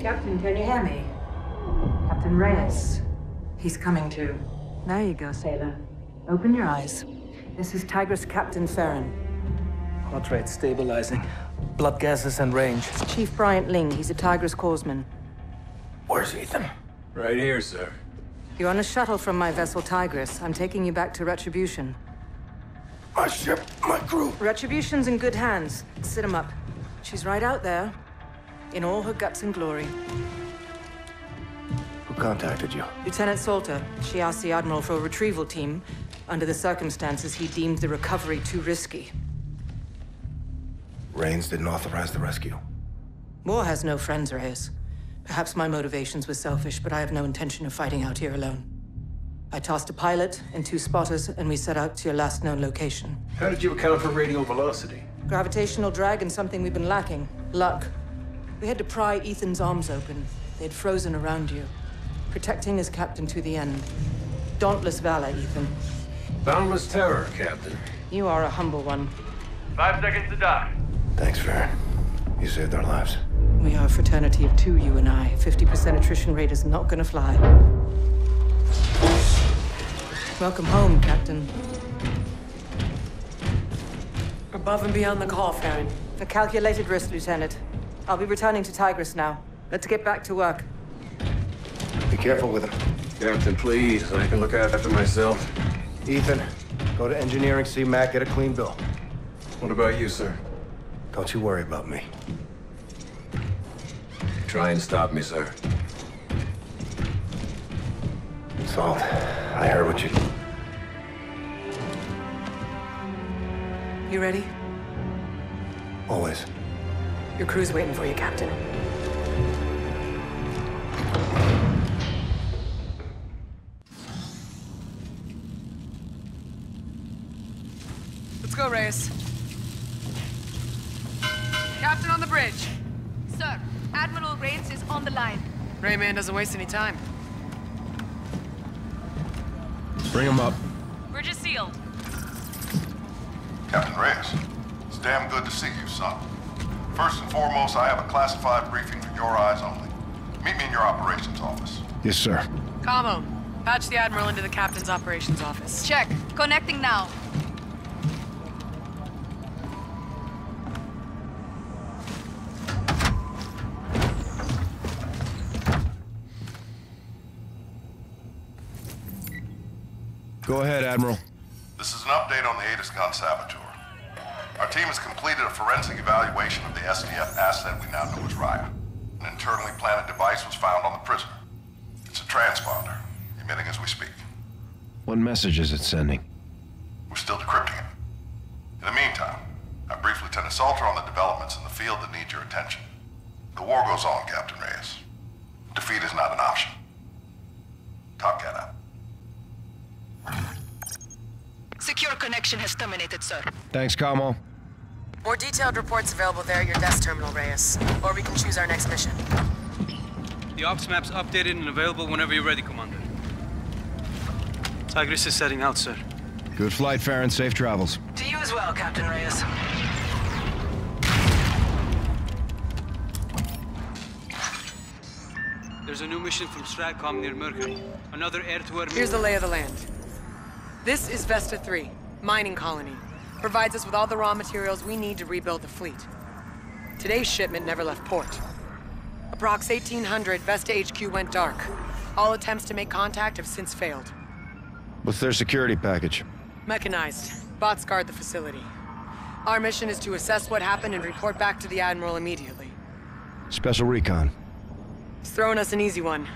Captain, can you hear me? Captain Reyes. He's coming to. There you go, sailor. Open your eyes. This is Tigris Captain Farron. Heart rate stabilizing. Blood gases and range. It's Chief Bryant Ling. He's a Tigris corpsman. Where's Ethan? Right here, sir. You're on a shuttle from my vessel, Tigris. I'm taking you back to Retribution. My ship, my crew. Retribution's in good hands. Sit him up. She's right out there, in all her guts and glory. Who contacted you? Lieutenant Salter. She asked the Admiral for a retrieval team. Under the circumstances, he deemed the recovery too risky. Reyes didn't authorize the rescue. War has no friends, Reyes. Perhaps my motivations were selfish, but I have no intention of fighting out here alone. I tasked a pilot and 2 spotters, and we set out to your last known location. How did you account for radial velocity? Gravitational drag and something we've been lacking. Luck. We had to pry Ethan's arms open. They'd frozen around you. Protecting his captain to the end. Dauntless valor, Ethan. Boundless terror, Captain. You are a humble one. 5 seconds to dock. Thanks, Farron. You saved our lives. We are a fraternity of 2, you and I. 50% attrition rate is not gonna fly. Welcome home, Captain. Above and beyond the call, Farron. A calculated risk, Lieutenant. I'll be returning to Tigris now. Let's get back to work. Be careful with him. Captain, please. I can look after myself. Ethan, go to engineering, see Mac, get a clean bill. What about you, sir? Don't you worry about me. Try and stop me, sir. Salt, I heard what you... You ready? Always. Your crew's waiting for you, Captain. Let's go, Reyes. Captain on the bridge. Sir, Admiral Reyes is on the line. Rayman doesn't waste any time. Bring him up. Bridge is sealed. Captain Reyes, it's damn good to see you, son. First and foremost, I have a classified briefing for your eyes only. Meet me in your operations office. Yes, sir. Camo, patch the Admiral into the Captain's operations office. Check. Connecting now. Go ahead, Admiral. This is an update on the Adascon saboteur. Our team has completed a forensic evaluation of the SDF asset we now know as Raya. An internally planted device was found on the prisoner. It's a transponder, emitting as we speak. What message is it sending? We're still decrypting it. In the meantime, I briefed Lieutenant Salter on the developments in the field that need your attention. The war goes on, Captain Reyes. Defeat is not an option. Top Cat out. Secure connection has terminated, sir. Thanks, Camo. More detailed reports available there at your desk terminal, Reyes. Or we can choose our next mission. The ops map's updated and available whenever you're ready, Commander. Tigris is setting out, sir. Good flight, Farron. Safe travels. To you as well, Captain Reyes. There's a new mission from Stratcom near Murkhan. Another air-to-air... Here's the lay of the land. This is Vesta 3, mining colony. Provides us with all the raw materials we need to rebuild the fleet. Today's shipment never left port. Approx 1800, Vesta HQ went dark. All attempts to make contact have since failed. What's their security package? Mechanized. Bots guard the facility. Our mission is to assess what happened and report back to the Admiral immediately. Special recon. He's throwing us an easy one.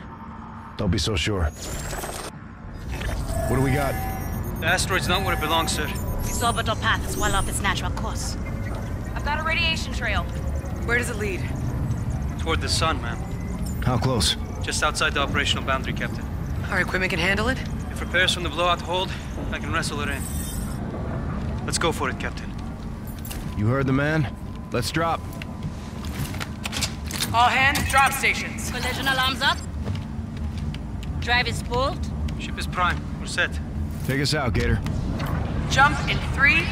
Don't be so sure. What do we got? The asteroid's not where it belongs, sir. Its orbital path is well off its natural course. I've got a radiation trail. Where does it lead? Toward the sun, ma'am. How close? Just outside the operational boundary, Captain. Our equipment can handle it? If repairs from the blowout hold, I can wrestle it in. Let's go for it, Captain. You heard the man. Let's drop. All hands, drop stations. Collision alarms up. Drive is pulled. Ship is prime. We're set. Take us out, Gator. Jump in 3, 2, 1.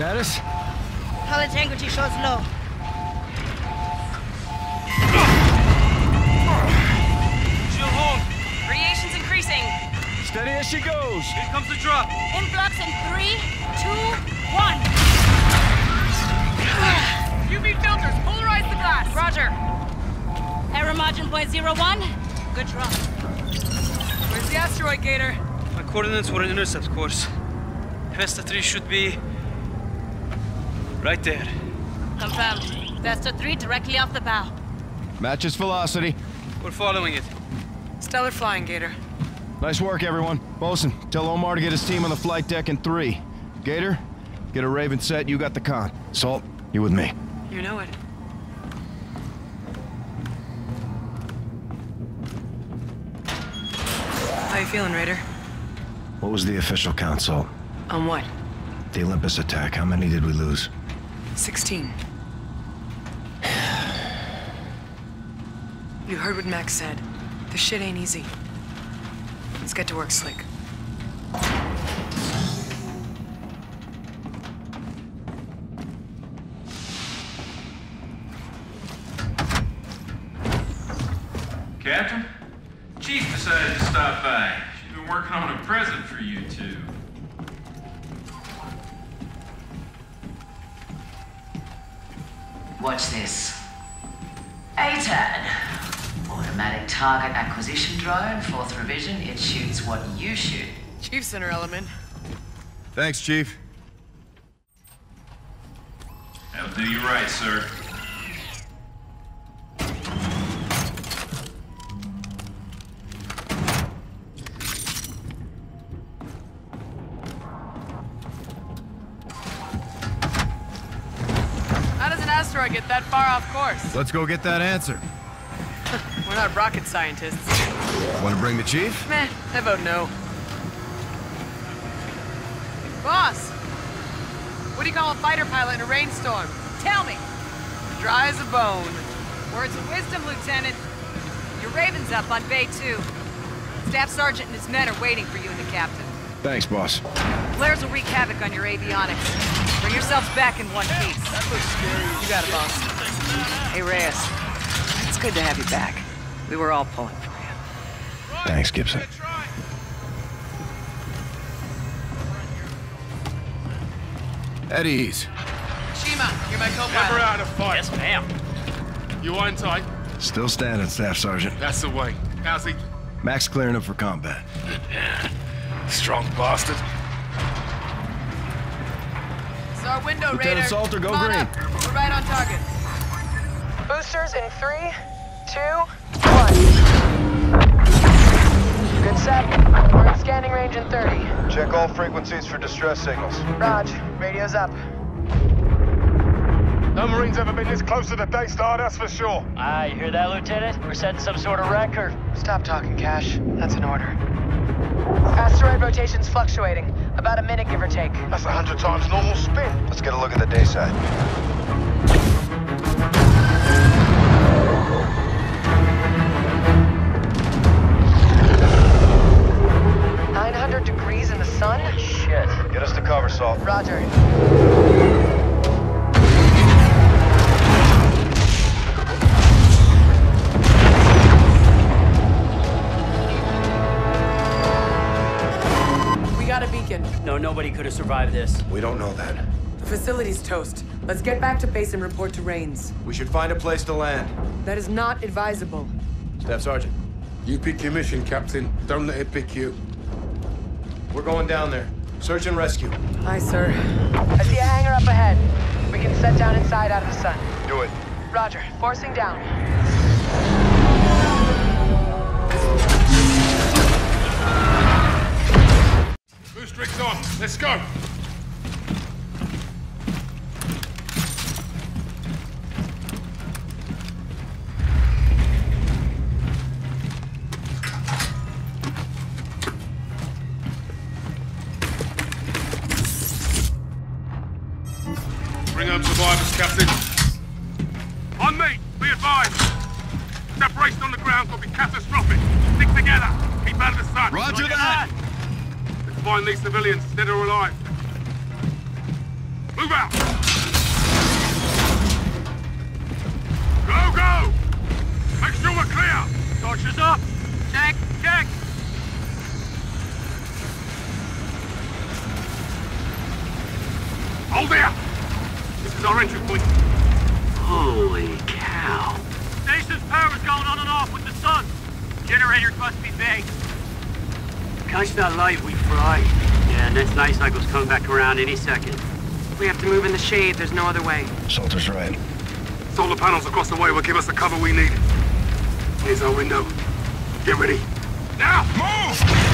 Status? Hull integrity shows low. She'll hold. Radiation's increasing. Steady as she goes. Here comes the drop. Influx in 3, 2, 1. UV filters, polarize the glass. Roger. Error margin 0.01. Good drop. Where's the asteroid, Gator? My coordinates were an intercept course. Vesta 3 should be right there. Confirmed. Vesta 3 directly off the bow. Matches velocity. We're following it. Stellar flying, Gator. Nice work, everyone. Bosun, tell Omar to get his team on the flight deck in 3. Gator, get a Raven set. You got the con. Salt, you with me. You know it. How you feeling, Raider? What was the official count, Salt? On what? The Olympus attack. How many did we lose? 16. You heard what Max said. This shit ain't easy. Let's get to work, Slick. Captain? Chief decided to stop by. She's been working on a present for you two. Watch this. ATAD. Automatic target acquisition drone, 4th revision. It shoots what you shoot. Chief's in her element. Thanks, Chief. That'll do you right, sir. Get that far off course. Let's go get that answer. We're not rocket scientists. Want to bring the chief? Meh, I vote no. Boss! What do you call a fighter pilot in a rainstorm? Tell me! Dry as a bone. Words of wisdom, Lieutenant. Your Raven's up on Bay 2. Staff Sergeant and his men are waiting for you and the Captain. Thanks, boss. Flares will wreak havoc on your avionics. Bring yourselves back in one piece. That looks scary. You got it, boss. Hey, Reyes. It's good to have you back. We were all pulling for you. Thanks, Gibson. At ease. Chima, you're my co-pilot. Never out of fight. Yes, ma'am. You on tight? Still standing, Staff Sergeant. That's the way. How's he? Max clearing up for combat. Strong bastard. Our window, Lieutenant Salter, go green. Up. We're right on target. Boosters in 3, 2, 1. Good set. We're in scanning range in 30. Check all frequencies for distress signals. Raj, radio's up. No Marines ever been this close to the Day Star, that's for sure. Ah, you hear that, Lieutenant? We're setting some sort of record. Stop talking, Cash. That's an order. Asteroid rotation's fluctuating. About a minute, give or take. That's 100 times normal spin. Let's get a look at the day side. $900 degrees in the sun? Shit. Get us to cover, Salt. Roger. No, nobody could have survived this. We don't know that. The facility's toast. Let's get back to base and report to Rains. We should find a place to land. That is not advisable. Staff Sergeant. You pick your mission, Captain. Don't let it pick you. We're going down there. Search and rescue. Aye, sir. I see a hangar up ahead. We can set down inside out of the sun. Do it. Roger. Forcing down. Boost rigs on. Let's go. Bring up survivors, Captain. On me. Be advised. Separation on the ground will be catastrophic. Stick together. Keep out of the sun. Roger that. Find these civilians, dead or alive. Move out! Go, go! Make sure we're clear! Torches up! Check, check! Hold there! This is our entry point. Holy cow. Station's power's going on and off with the sun. Generators must be big. Catch that light, we fry. Yeah, next night cycle's coming back around any second. We have to move in the shade, there's no other way. Salter's right. Solar panels across the way will give us the cover we need. Here's our window. Get ready. Now, move!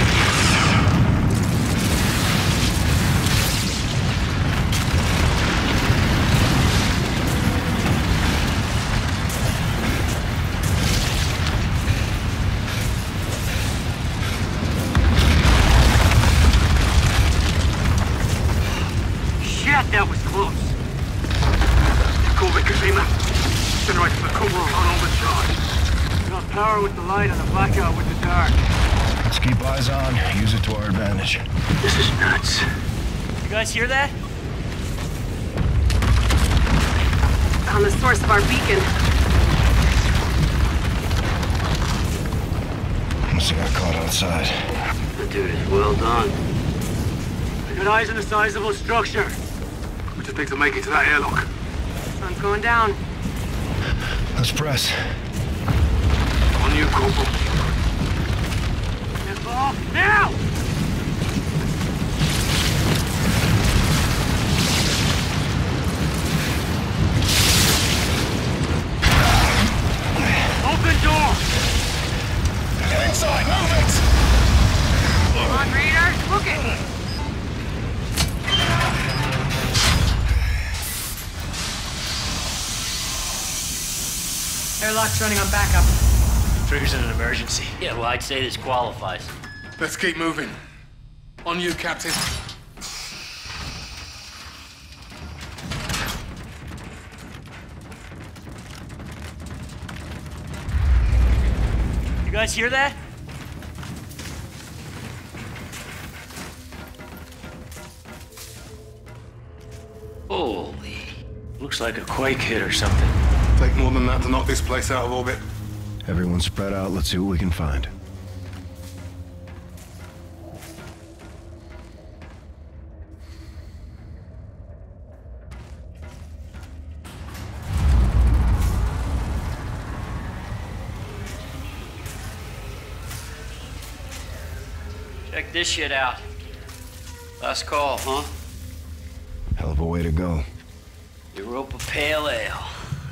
Hear that? On the source of our beacon. Must have got caught outside. The dude is well done. I got eyes on a sizable structure. We just need to make it to that airlock. Sun's going down. Let's press. On you, Corporal. Step off now! Inside, move it! Come on, Raider, look at me! Airlock's running on backup. Triggers in an emergency. Yeah, well, I'd say this qualifies. Let's keep moving. On you, Captain. You guys hear that? Holy. Looks like a quake hit or something. Take more than that to knock this place out of orbit. Everyone spread out. Let's see what we can find. This shit out. Last call, huh? Hell of a way to go. Europa Pale Ale.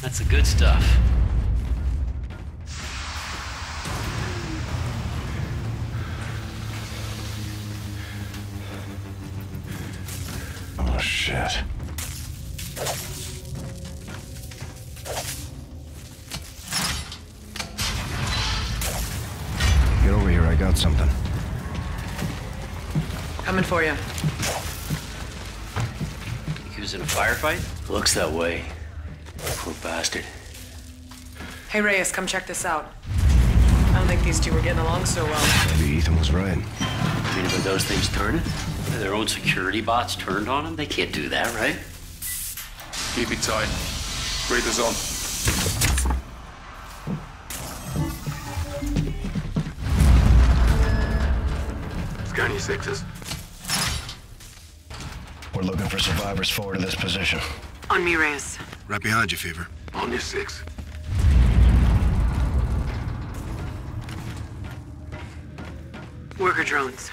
That's the good stuff. Oh, shit. Get over here, I got something. Coming for you. He was in a firefight? Looks that way. Poor bastard. Hey, Reyes, come check this out. I don't think these two were getting along so well. Maybe Ethan was right. I mean, were those things turning? Their own security bots turned on them? They can't do that, right? Keep it tight. Breather's on. Scan your sixes. We're looking for survivors forward to this position. On me, Reyes. Right behind you, Fever. On your six. Worker drones.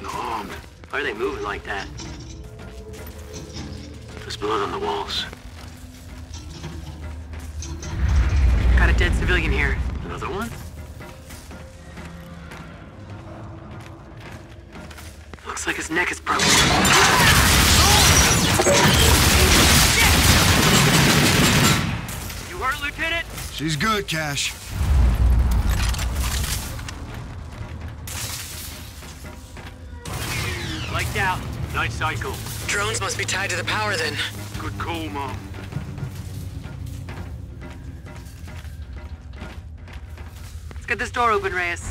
No armed. Why are they moving like that? There's blood on the walls. Got a dead civilian here. Another one? Looks like his neck is broken. You hurt, Lieutenant? She's good, Cash. Lights out. Night cycle. Drones must be tied to the power then. Good call, Mom. Let's get this door open, Reyes.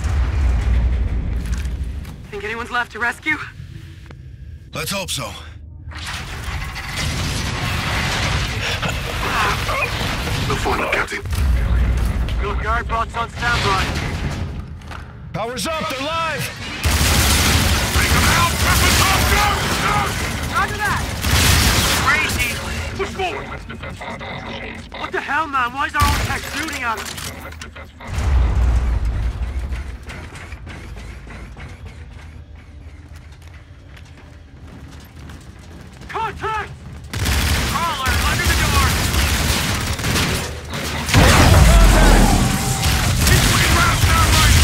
Think anyone's left to rescue? Let's hope so. for you, Captain. Your guard box on standby. Power's up, they're live! Bring them out, weapons off, go! Roger that! Crazy! Push forward! What the hell, man? Why is our own tech shooting at us? Contact! Crawler under the door! Contact! He's putting rounds down right!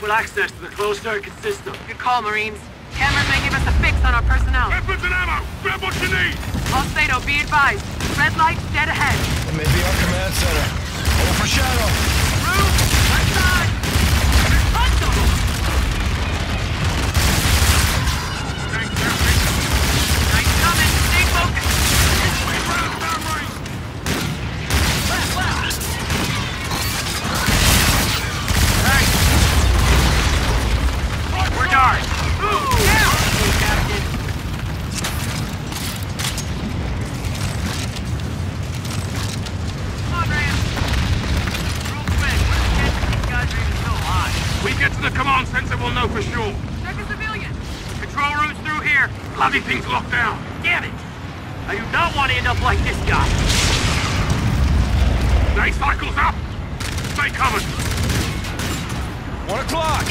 With access to the closed-circuit system. Good call, Marines. Cameron may give us a fix on our personnel. Weapons and ammo! Grab what you need! Alcedo, be advised. Red light, dead ahead. It may be our command center. Overshadow! Room! Right side! Punch them! Thanks, Captain. Nice coming. Stay focused. We're round down right. Left, left. We're dark. Move down, Captain. Come on, Raya. Real quick, where's the chance that these guys are even still alive? We get to the command center, we'll know for sure. Check the civilians. Control room's through here. Bloody thing's locked down. Damn it! I do not want to end up like this guy. Day cycle's up. Stay covered. 1 o'clock.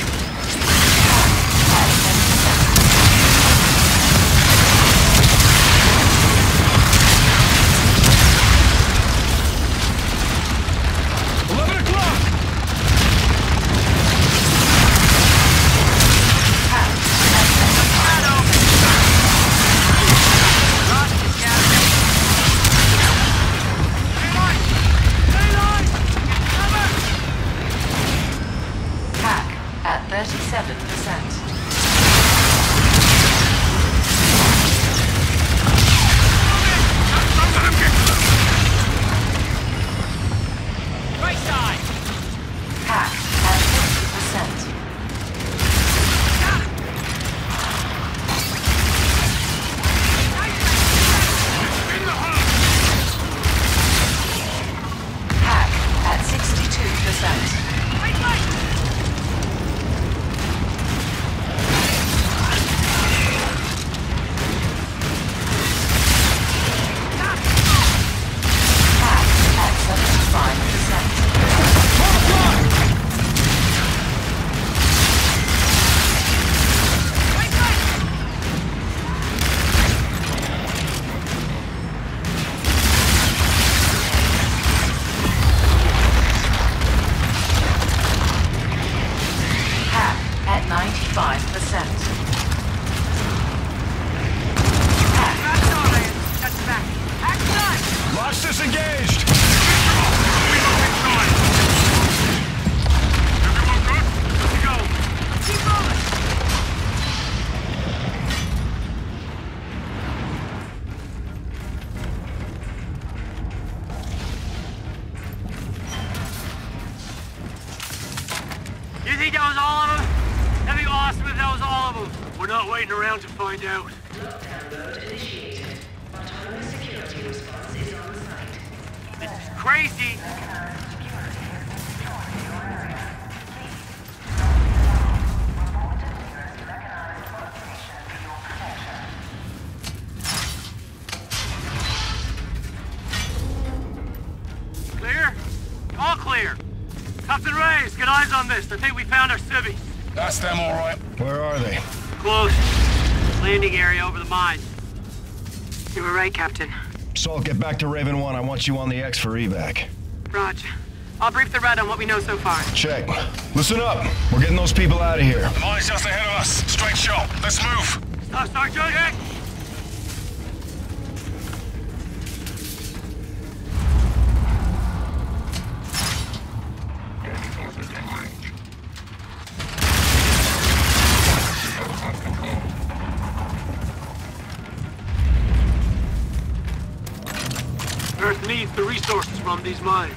I think we found our civvies. That's them, all right. Where are they? Close. Landing area over the mine. You were right, Captain. Saul, get back to Raven 1. I want you on the X for evac. Roger. I'll brief the Red on what we know so far. Check. Listen up. We're getting those people out of here. The mine's just ahead of us. Straight shot. Let's move. Sergeant! Earth needs the resources from these mines.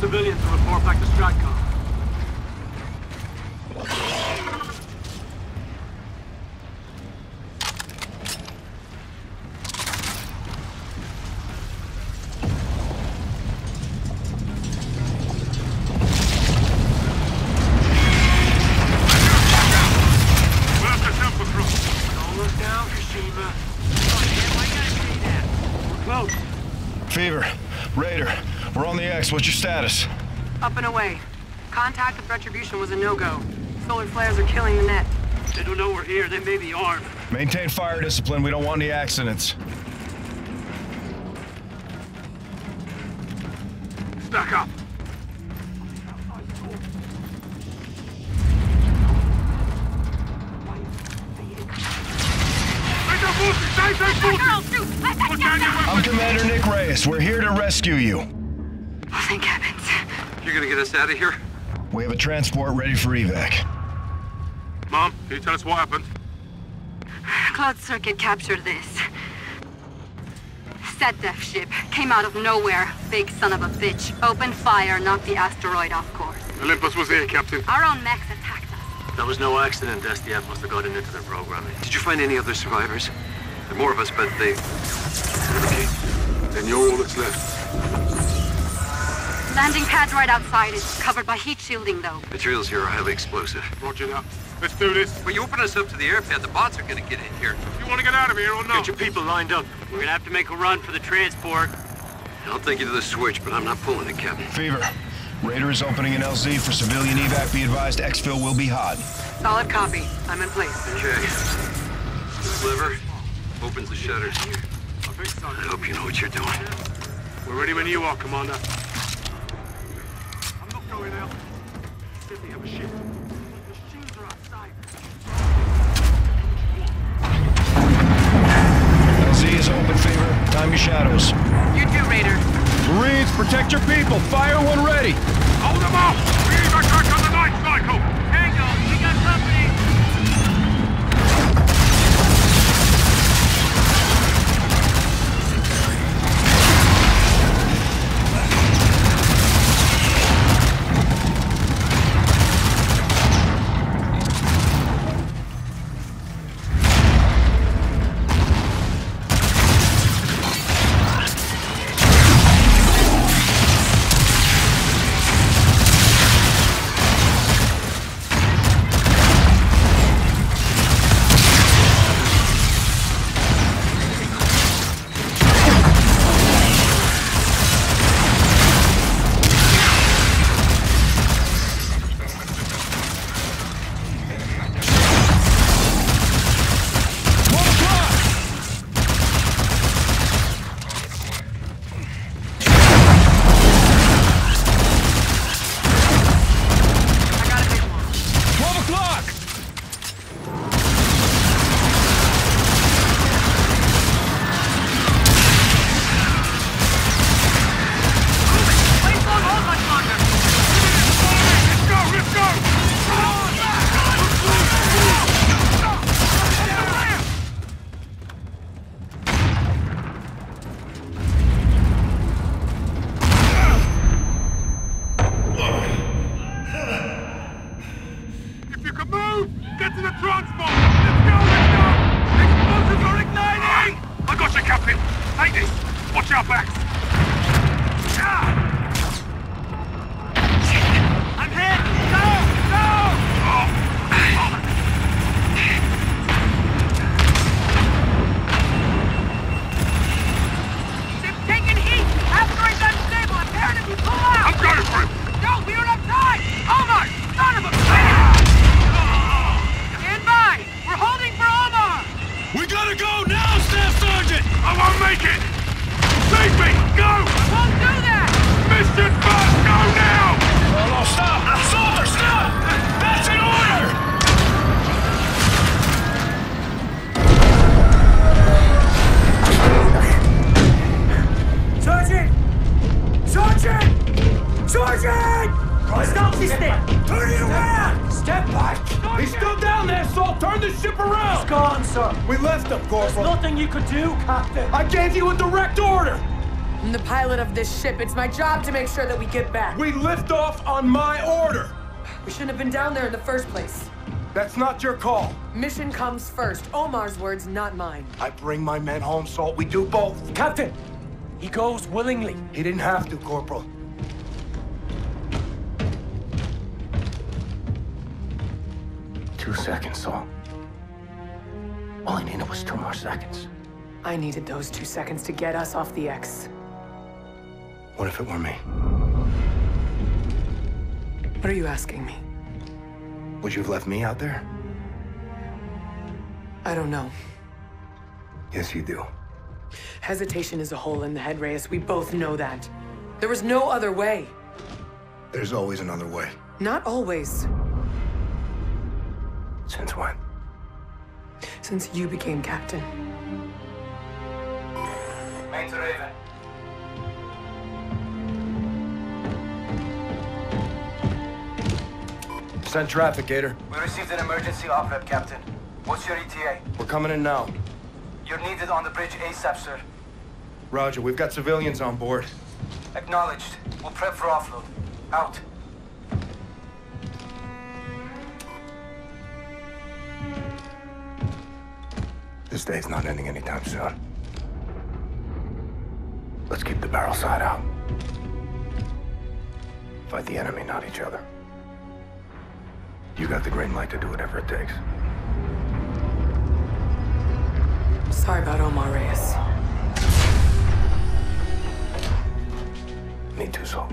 Civilians to report back to Stratcom. Don't look down, Chima. Why gotta be that? We're close. Fever, Raider. We're on the X. What's your status? Up and away. Contact with Retribution was a no-go. Solar flares are killing the net. They don't know we're here. They may be armed. Maintain fire discipline. We don't want any accidents. Stack up. Make a move! I'm Commander Nick Reyes. We're here to rescue you. Oh, thank heavens. You're gonna get us out of here? We have a transport ready for evac. Mom, can you tell us what happened? Cloud Circuit captured this. SDF ship came out of nowhere. Big son of a bitch. Opened fire, knocked the asteroid off course. Olympus was there, Captain. Our own Max attacked us. That was no accident. SDF must have gotten into the programming. Did you find any other survivors? There are more of us, but they... Okay. Then you're all that's left. Landing pad right outside. It's covered by heat shielding, though. Materials here are highly explosive. Roger that. Let's do this. Well, you open us up to the airpad, the bots are gonna get in here. You wanna get out of here or no? Get your people lined up. We're gonna have to make a run for the transport. I'll take you to the switch, but I'm not pulling it, Captain. Fever. Raider is opening an LZ for civilian evac. Be advised, exfil will be hot. Solid copy. I'm in place. Okay. This lever opens the shutters. I think so. I hope you know what you're doing. We're ready when you are, Commander. I'm not going out. He said they have a ship. LZ is open, Fever. Time your shadows. You too, Raider. Marines, protect your people. Fire when ready. Hold them off. We need our truck on the night cycle. Hang on, we got company. It's my job to make sure that we get back. We lift off on my order. We shouldn't have been down there in the first place. That's not your call. Mission comes first. Omar's words, not mine. I bring my men home, Salt. We do both. Captain, he goes willingly. He didn't have to, Corporal. Two seconds, Salt. All I needed was two more seconds. I needed those 2 seconds to get us off the X. What if it were me? What are you asking me? Would you have left me out there? I don't know. Yes, you do. Hesitation is a hole in the head, Reyes. We both know that. There was no other way. There's always another way. Not always. Since when? Since you became captain. communicate to Raven. Send traffic, Gator. We received an emergency off-rep, Captain. What's your ETA? We're coming in now. You're needed on the bridge ASAP, sir. Roger, we've got civilians on board. Acknowledged. We'll prep for offload. Out. This day's not ending anytime soon. Let's keep the barrel side out. Fight the enemy, not each other. You got the green light to do whatever it takes. Sorry about Omar, Reyes. Me too, Saul.